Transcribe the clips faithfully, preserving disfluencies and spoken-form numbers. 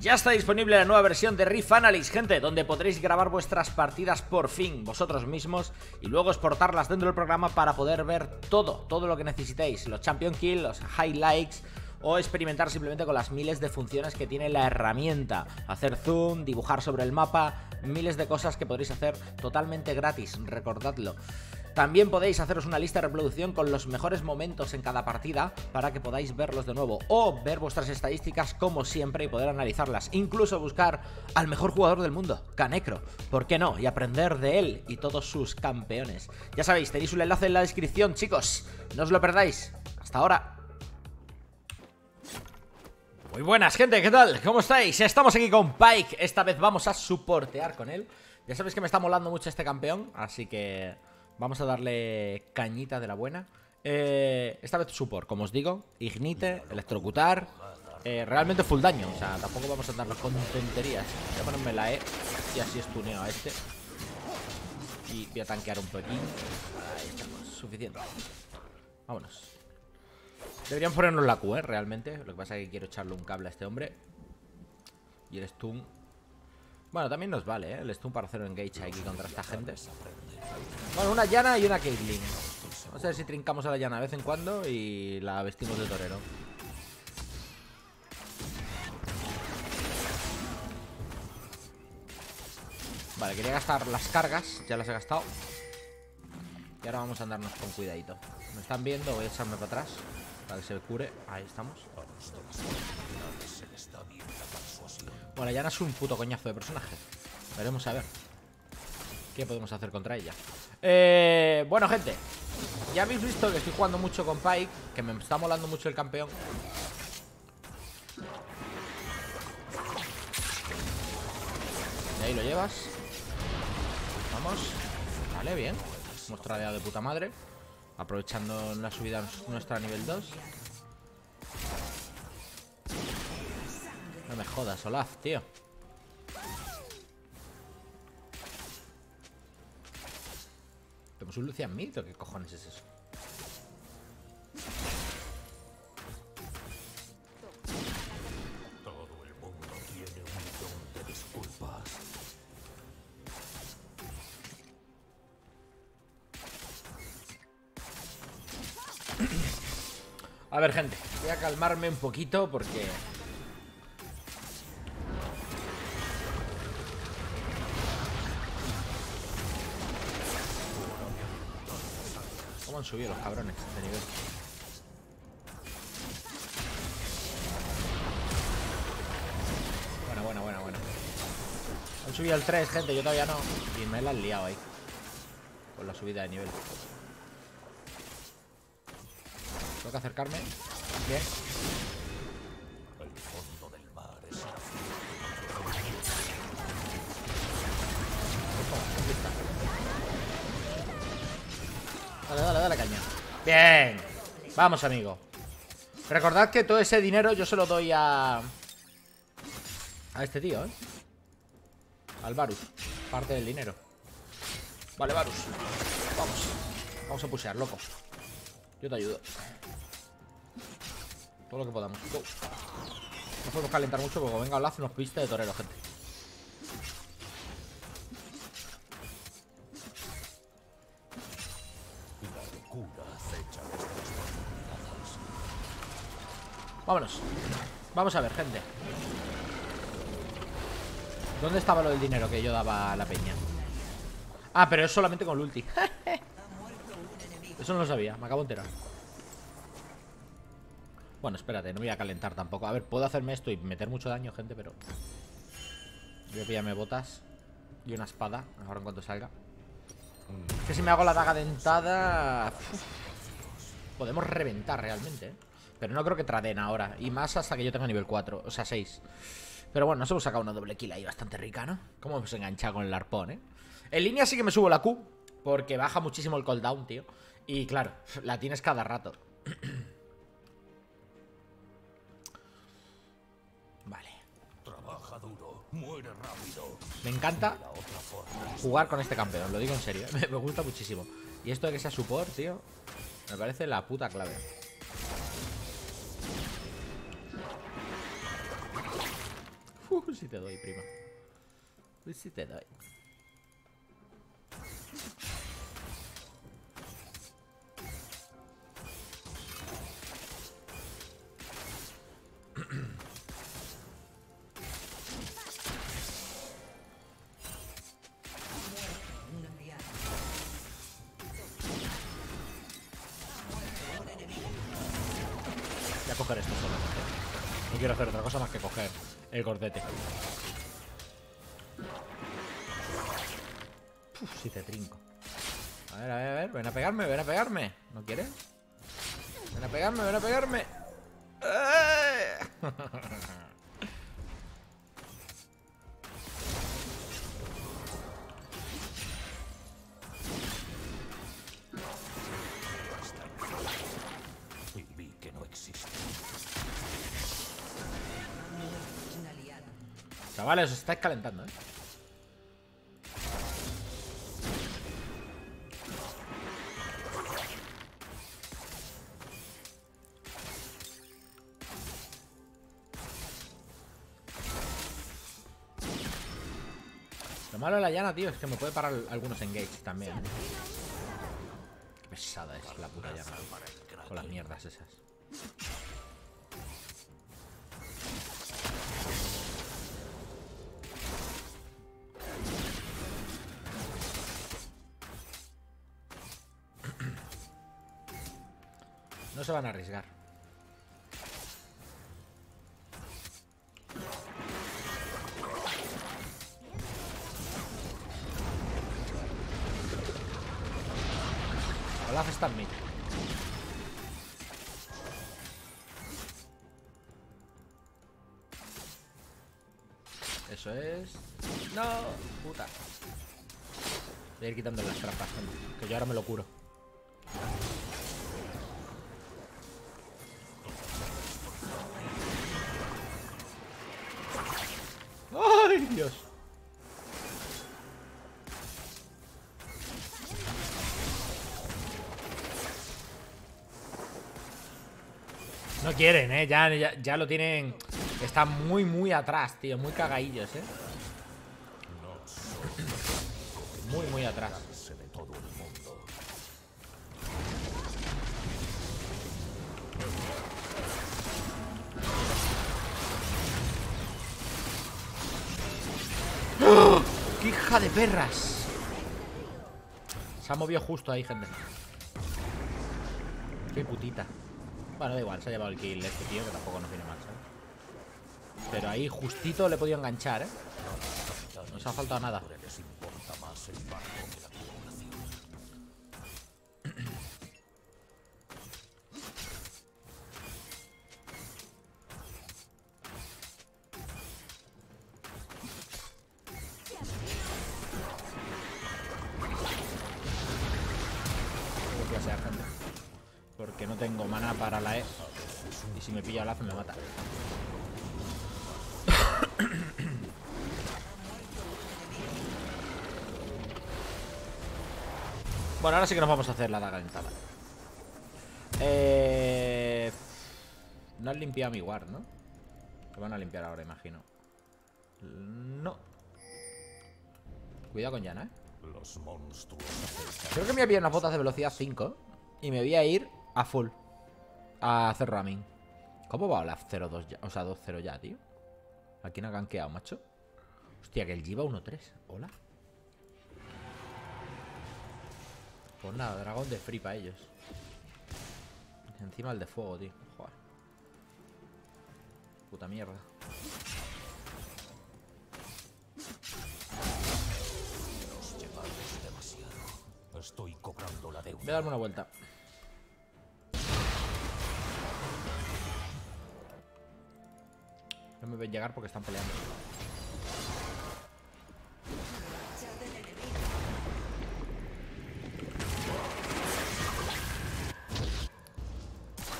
Ya está disponible la nueva versión de Rift Analyst, gente, donde podréis grabar vuestras partidas por fin vosotros mismos y luego exportarlas dentro del programa para poder ver todo, todo lo que necesitéis, los champion kills, los highlights, o experimentar simplemente con las miles de funciones que tiene la herramienta, hacer zoom, dibujar sobre el mapa, miles de cosas que podréis hacer totalmente gratis, recordadlo. También podéis haceros una lista de reproducción con los mejores momentos en cada partida para que podáis verlos de nuevo, o ver vuestras estadísticas como siempre y poder analizarlas, incluso buscar al mejor jugador del mundo, Canecro, ¿por qué no? Y aprender de él y todos sus campeones. Ya sabéis, tenéis un enlace en la descripción, chicos, no os lo perdáis. Hasta ahora. Muy buenas, gente, ¿qué tal? ¿Cómo estáis? Estamos aquí con Pyke, esta vez vamos a soportear con él. Ya sabéis que me está molando mucho este campeón, así que vamos a darle cañita de la buena. eh, Esta vez support, como os digo, ignite, electrocutar, eh, realmente full daño, o sea, tampoco vamos a andarnos con tonterías. Voy a ponerme la E y así estuneo a este y voy a tanquear un poquito. Ahí estamos, suficiente. Vámonos. Deberían ponernos la Q, ¿eh? Realmente. Lo que pasa es que quiero echarle un cable a este hombre. Y el stun, bueno, también nos vale, ¿eh? El stun para hacer un engage aquí contra esta gente. Bueno, una Janna y una Caitlyn. Vamos a ver si trincamos a la Janna de vez en cuando y la vestimos de torero. Vale, quería gastar las cargas, ya las he gastado. Y ahora vamos a andarnos con cuidadito. Me están viendo, voy a echarme para atrás para que se cure. Ahí estamos. Bueno, Janna es un puto coñazo de personaje. Veremos a ver qué podemos hacer contra ella. eh, Bueno, gente, ya habéis visto que estoy jugando mucho con Pyke, que me está molando mucho el campeón. Y ahí lo llevas. Vamos. Vale, bien. Hemos tradeado de puta madre, aprovechando la subida nuestra a nivel dos. No me jodas, Olaf, tío. ¿Tenemos un Lucian mid o qué cojones es eso? Todo el mundo tiene un millón de disculpas. A ver, gente, voy a calmarme un poquito porque ¿cómo han subido los cabrones a este nivel? Bueno, bueno, bueno, bueno. Han subido al tres, gente, yo todavía no. Y me la han liado ahí con la subida de nivel. Tengo que acercarme. Bien. Dale, dale, dale caña. Bien. Vamos, amigo. Recordad que todo ese dinero yo se lo doy a A este tío, ¿eh? Al Varus. Parte del dinero. Vale, Varus. Vamos. Vamos a pushear, loco. Yo te ayudo. Todo lo que podamos. Go. No podemos calentar mucho porque venga Olaf nos piste de torero, gente. Vámonos. Vamos a ver, gente. ¿Dónde estaba lo del dinero que yo daba a la peña? Ah, pero es solamente con el ulti. Eso no lo sabía, me acabo de enterar. Bueno, espérate, no voy a calentar tampoco. A ver, puedo hacerme esto y meter mucho daño, gente, pero voy a pillarme botas y una espada ahora en cuanto salga. Es que si me hago la daga dentada, uf, podemos reventar realmente, ¿eh? Pero no creo que traden ahora, y más hasta que yo tenga nivel cuatro, o sea, seis. Pero bueno, nos hemos sacado una doble kill ahí bastante rica, ¿no? Cómo hemos enganchado con el arpón, ¿eh? En línea sí que me subo la Q, porque baja muchísimo el cooldown, tío. Y claro, la tienes cada rato. Me encanta jugar con este campeón, lo digo en serio, me gusta muchísimo. Y esto de que sea support, tío, me parece la puta clave. Uf. Uh, si te doy, prima. Uy, si te doy. Voy a coger esto solo. No quiero hacer otra cosa más que coger el gordete. Uf, si te trinco. A ver, a ver, a ver. Ven a pegarme, ven a pegarme. ¿No quieres? Ven a pegarme, ven a pegarme. Vale, os estáis calentando, ¿eh? Lo malo de la Janna, tío, es que me puede parar algunos engages también. Qué pesada es la puta Janna con las mierdas esas. No se van a arriesgar. Olaf está en mí. Eso es. No, puta. Voy a ir quitando las trampas, que yo ahora me lo curo. Dios. No quieren, eh. Ya, ya, ya lo tienen. Están muy, muy atrás, tío. Muy cagadillos, eh. Muy, muy atrás. ¡Qué hija de perras! Se ha movido justo ahí, gente. ¡Qué putita! Bueno, da igual, se ha llevado el kill este tío, que tampoco nos viene mal, ¿sabes? Pero ahí justito le he podido enganchar, ¿eh? No se ha faltado nada. Porque no tengo mana para la E. Y si me pilla el lazo me mata. Bueno, ahora sí que nos vamos a hacer la daga dentada. Eh... No has limpiado mi ward, ¿no? Lo van a limpiar ahora, imagino. No. Cuidado con Janna, ¿eh? Los monstruos. Creo que me voy a pillar unas botas de velocidad cinco y me voy a ir a full a hacer ramming. ¿Cómo va Olaf cero dos ya? O sea, dos cero ya, tío. ¿A quién ha gankeado, macho? Hostia, que el G va uno tres. Hola. Pues nada, dragón de free para ellos. Encima el de fuego, tío. Joder. Puta mierda. Estoy cobrando la deuda. Voy a darme una vuelta. No me ven llegar porque están peleando.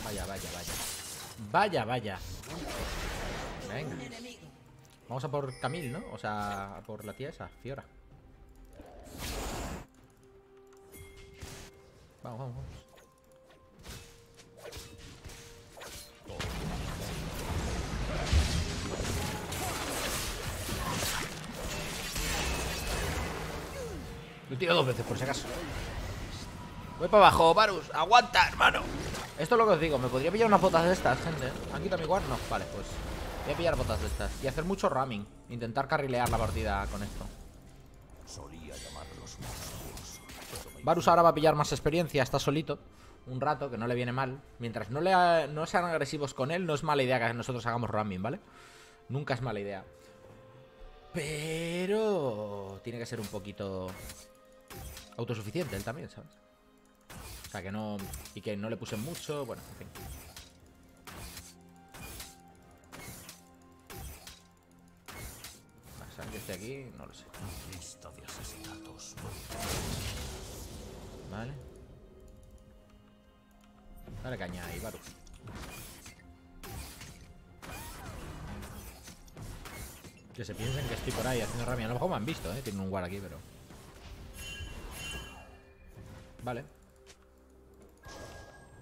Vaya, vaya, vaya. Vaya, vaya. Venga. Vamos a por Camille, ¿no? O sea, a por la tía esa, Fiora. Vamos, vamos, vamos. tiro dos veces por si acaso. Voy para abajo, Varus. Aguanta, hermano. Esto es lo que os digo. Me podría pillar unas botas de estas, gente. ¿Han quitado mi guard? No. Vale, pues voy a pillar botas de estas. Y hacer mucho ramming. Intentar carrilear la partida con esto. Varus ahora va a pillar más experiencia. Está solito un rato, que no le viene mal. Mientras no, le ha... no sean agresivos con él, no es mala idea que nosotros hagamos ramming, ¿vale? Nunca es mala idea. Pero tiene que ser un poquito autosuficiente él también, ¿sabes? O sea, que no... Y que no le puse mucho... Bueno, en fin. ¿Sabes que esté aquí? No lo sé. Vale. Dale caña ahí, Varus. Que se piensen que estoy por ahí haciendo rabia. A lo mejor me han visto, ¿eh? Tienen un guard aquí, pero... Vale.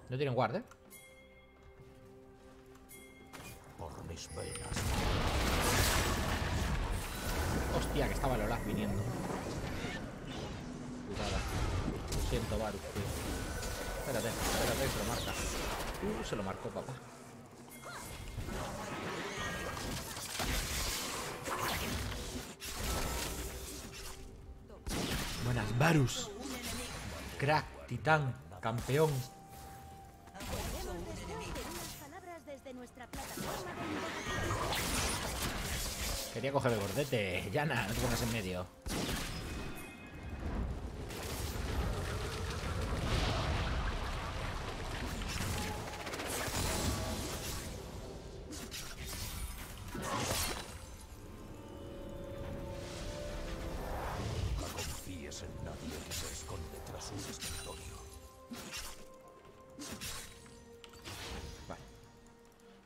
No tienen guard, ¿eh? Por mis venas. Hostia, que estaba el Olaf viniendo. Putada. Lo siento, Varus. Espérate, espérate, que se lo marca. Uh, se lo marcó, papá. Buenas, Varus. Crack, titán, campeón. Quería coger el gordete, Janna, no te pongas en medio. No confíes en nadie que se esconde tras un escritorio. Vale.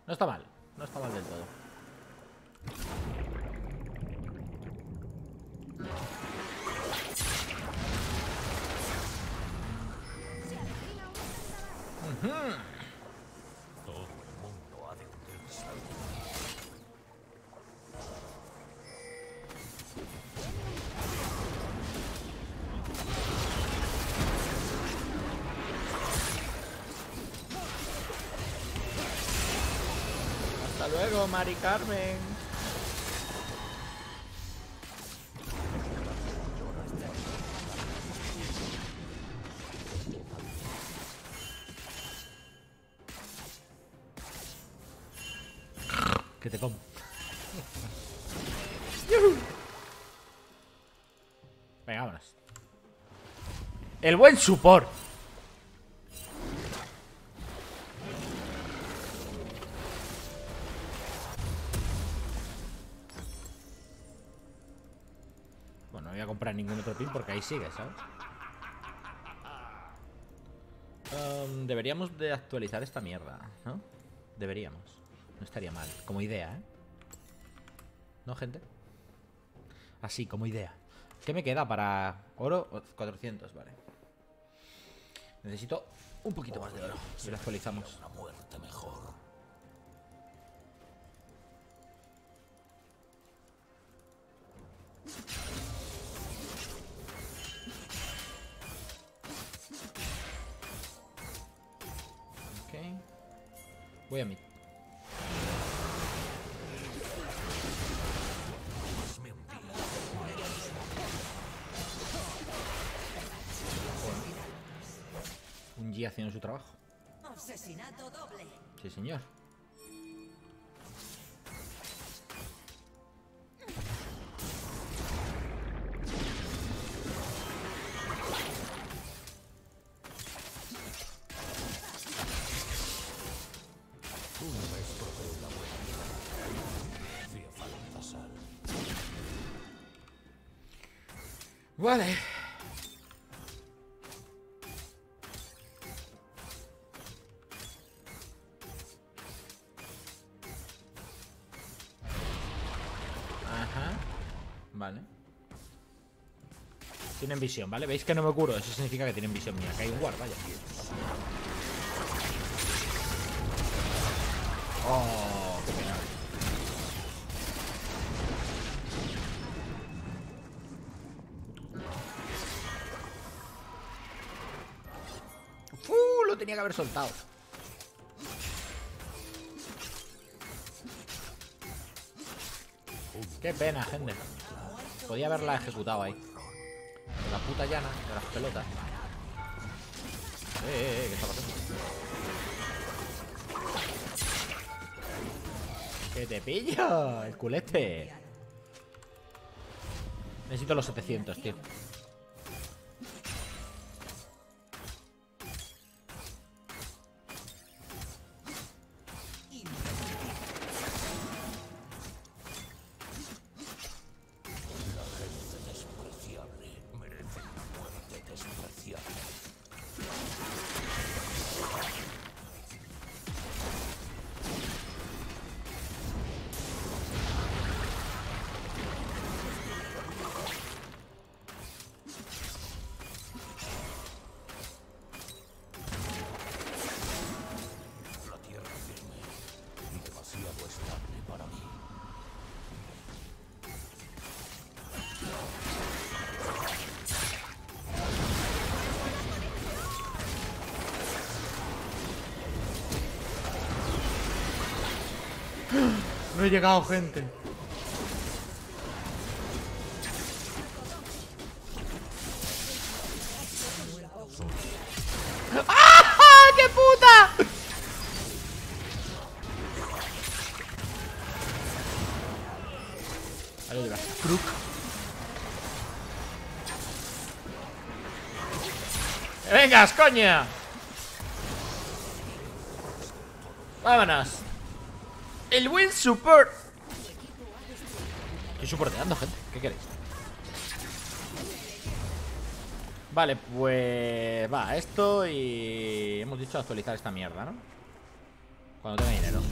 No está mal, no está mal del todo. Luego, Mari Carmen. Que te como. Venga, vámonos. El buen support. Ningún otro pin porque ahí sigue, ¿sabes? Um, deberíamos de actualizar esta mierda, ¿no? Deberíamos. No estaría mal. Como idea, ¿eh? ¿No, gente? Así, como idea. ¿Qué me queda para oro? cuatrocientos, vale. Necesito un poquito más de oro. Y lo actualizamos. Una muerte mejor. Voy a mí. Un G haciendo su trabajo. Asesinato doble. Sí, señor. Vale. Ajá. Vale. Tienen visión, ¿vale? ¿Veis que no me curo? Eso significa que tienen visión mía. Que hay un guard, vaya. Oh, qué pena. lo tenía que haber soltado. Qué pena, gente. Podía haberla ejecutado ahí. La puta Janna de las pelotas. Eh, eh, eh, ¿qué está pasando? ¡Que te pillo! El culete. Necesito los setecientos, tío. No he llegado, gente. ¡Ah! ¡Qué puta! Ahí lo llevas. Crook. ¡Vengas, coña! Vámonos. El buen support. Estoy supporteando, gente. ¿Qué queréis? Vale, pues va, esto y hemos dicho actualizar esta mierda, ¿no? Cuando tenga dinero.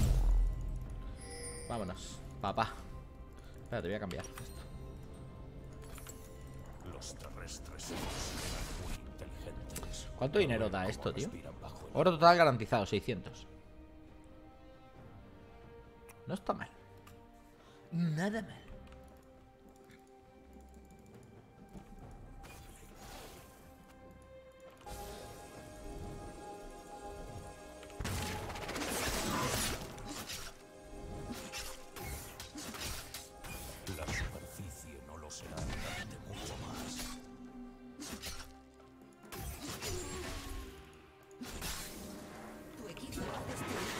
Vámonos, papá. Espera, te voy a cambiar esto. Los terrestres muy inteligentes. ¿Cuánto dinero da esto, tío? Oro total garantizado, seiscientos. No está mal. Nada mal. La superficie no lo será durante mucho más. Tu equipo ha destruido.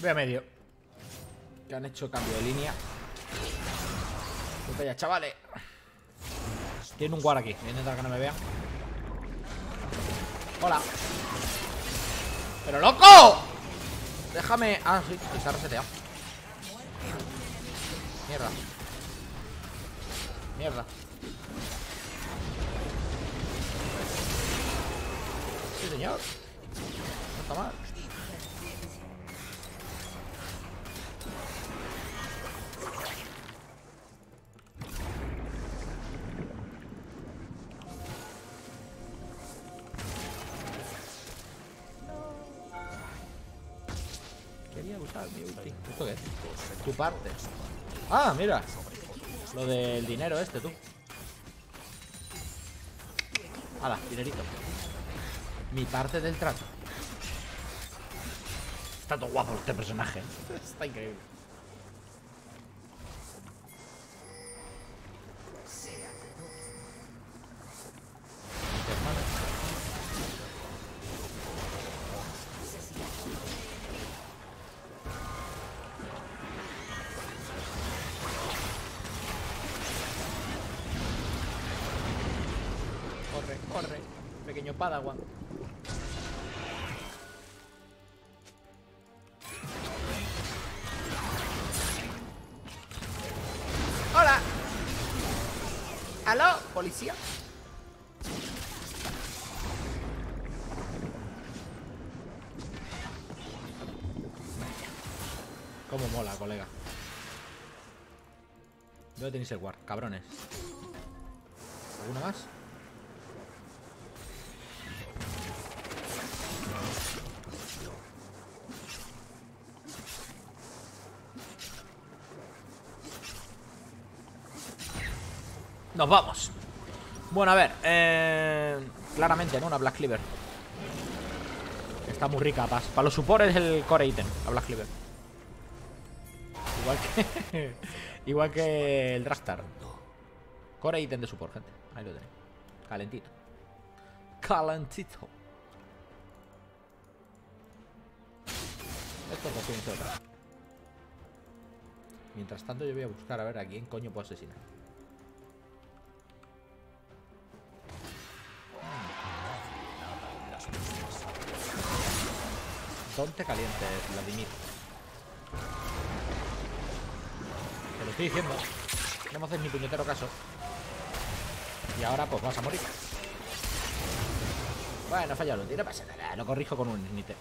Voy a medio. Que han hecho cambio de línea. Puta ya, chavales. Tiene un guard aquí. Voy a intentar que no me vean. Hola. ¡Pero loco! Déjame. Ah, sí, está reseteado. Mierda. Mierda. Sí, señor. No está mal. ¿Esto qué es? Tu parte. Ah, mira. Lo del dinero este, tú. Hala, dinerito. Mi parte del trato. Está todo guapo este personaje. Está increíble. Corre, pequeño padawan. ¡Hola! ¡Aló, policía! Como mola, colega. ¿Dónde tenéis el guard, cabrones? ¿Alguna más? Nos vamos. Bueno, a ver, eh, claramente, ¿no? Una Black Cleaver. Está muy rica. Para pa los supports es el core ítem, la Black Cleaver. Igual que igual que el Draktharr. Core ítem de support, gente. Ahí lo tenéis. Calentito. Calentito. Esto no tiene otra. Mientras tanto yo voy a buscar a ver a quién coño puedo asesinar. Ponte caliente, Vladimir. Te lo estoy diciendo. No me haces ni puñetero caso. Y ahora pues vas a morir. Bueno, he fallado el tiro, no pasa nada. Lo corrijo con un nite.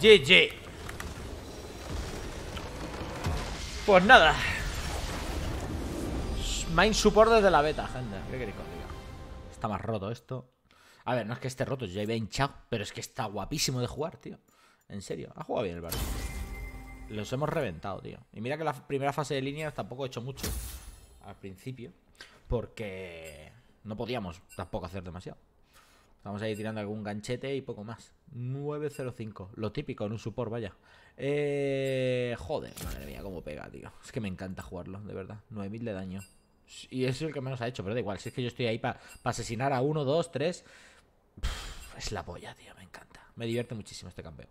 G G. Pues nada. Main support desde la beta, gente. ¿Qué queréis que os diga? Está más roto esto. A ver, no es que esté roto, yo ya iba hinchado, pero es que está guapísimo de jugar, tío. En serio, ha jugado bien el Varus. Los hemos reventado, tío. Y mira que la primera fase de líneas tampoco he hecho mucho al principio, porque no podíamos tampoco hacer demasiado. Estamos ahí tirando algún ganchete y poco más. nueve cero cinco, lo típico en un support, vaya. Eh, joder, madre mía, cómo pega, tío. Es que me encanta jugarlo, de verdad. nueve mil de daño. Y eso es el que menos ha hecho, pero da igual. Si es que yo estoy ahí para pa asesinar a uno, dos, tres. Pff, es la polla, tío, me encanta. Me divierte muchísimo este campeón.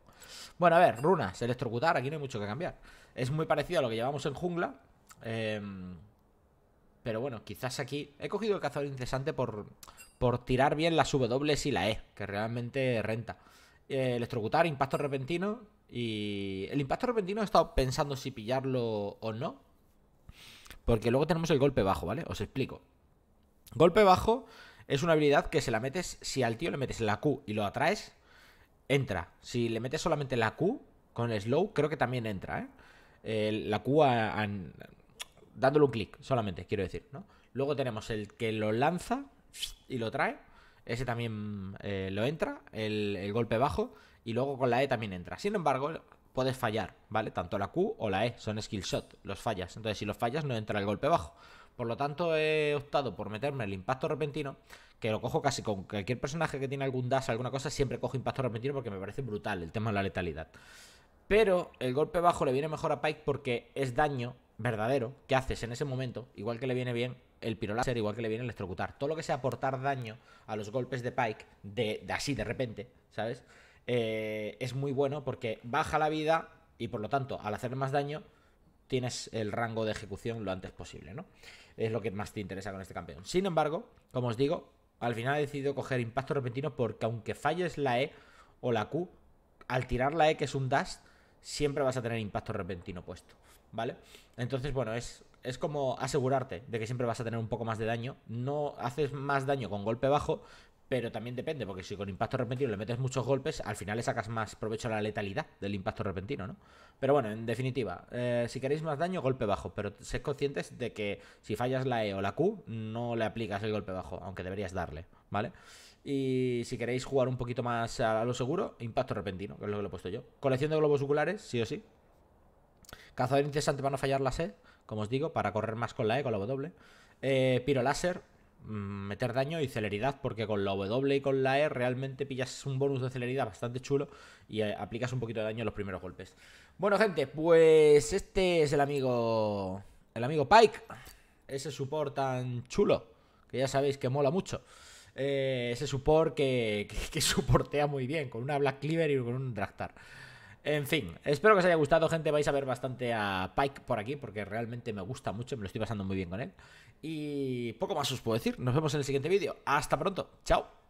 Bueno, a ver, runas, electrocutar, aquí no hay mucho que cambiar. Es muy parecido a lo que llevamos en jungla, eh, pero bueno, quizás aquí he cogido el cazador incesante por, por tirar bien las W y la E, que realmente renta. eh, Electrocutar, impacto repentino. Y el impacto repentino he estado pensando si pillarlo o no, porque luego tenemos el golpe bajo, ¿vale? Os explico. Golpe bajo es una habilidad que se la metes... Si al tío le metes la Q y lo atraes, entra. Si le metes solamente la Q con el slow, creo que también entra, ¿eh? eh la Q a, a, dándole un clic solamente, quiero decir, ¿no? Luego tenemos el que lo lanza y lo trae. Ese también eh, lo entra, el, el golpe bajo. Y luego con la E también entra. Sin embargo... puedes fallar, ¿vale? Tanto la Q o la E, son skill shot, los fallas. Entonces si los fallas no entra el golpe bajo. Por lo tanto he optado por meterme el impacto repentino, que lo cojo casi con cualquier personaje que tiene algún dash, alguna cosa. Siempre cojo impacto repentino porque me parece brutal el tema de la letalidad. Pero el golpe bajo le viene mejor a Pyke porque es daño verdadero que haces en ese momento. Igual que le viene bien el pirolaser, igual que le viene el electrocutar. Todo lo que sea aportar daño a los golpes de Pyke de, de así de repente, ¿sabes? Eh, es muy bueno porque baja la vida y por lo tanto al hacer más daño tienes el rango de ejecución lo antes posible, ¿no? Es lo que más te interesa con este campeón. Sin embargo, como os digo, al final he decidido coger impacto repentino porque aunque falles la E o la Q, al tirar la E, que es un dash, siempre vas a tener impacto repentino puesto, ¿vale? Entonces, bueno, es, es como asegurarte de que siempre vas a tener un poco más de daño. No haces más daño con golpe bajo, pero también depende, porque si con impacto repentino le metes muchos golpes, al final le sacas más provecho a la letalidad del impacto repentino, ¿no? Pero bueno, en definitiva, eh, si queréis más daño, golpe bajo. Pero sed conscientes de que si fallas la E o la Q, no le aplicas el golpe bajo, aunque deberías darle, ¿vale? Y si queréis jugar un poquito más a lo seguro, impacto repentino, que es lo que le he puesto yo. Colección de globos oculares, sí o sí. Cazador incesante para no fallar la E, como os digo, para correr más con la E, con la W. Eh, Pirolaser, meter daño y celeridad, porque con la W y con la E realmente pillas un bonus de celeridad bastante chulo y aplicas un poquito de daño en los primeros golpes. Bueno, gente, pues este es el amigo el amigo Pyke, ese support tan chulo que ya sabéis que mola mucho, eh, ese support que, que, que soportea muy bien con una Black Cleaver y con un Draktharr. En fin, espero que os haya gustado, gente. Vais a ver bastante a Pyke por aquí porque realmente me gusta mucho, me lo estoy pasando muy bien con él. Y poco más os puedo decir. Nos vemos en el siguiente vídeo. Hasta pronto. Chao.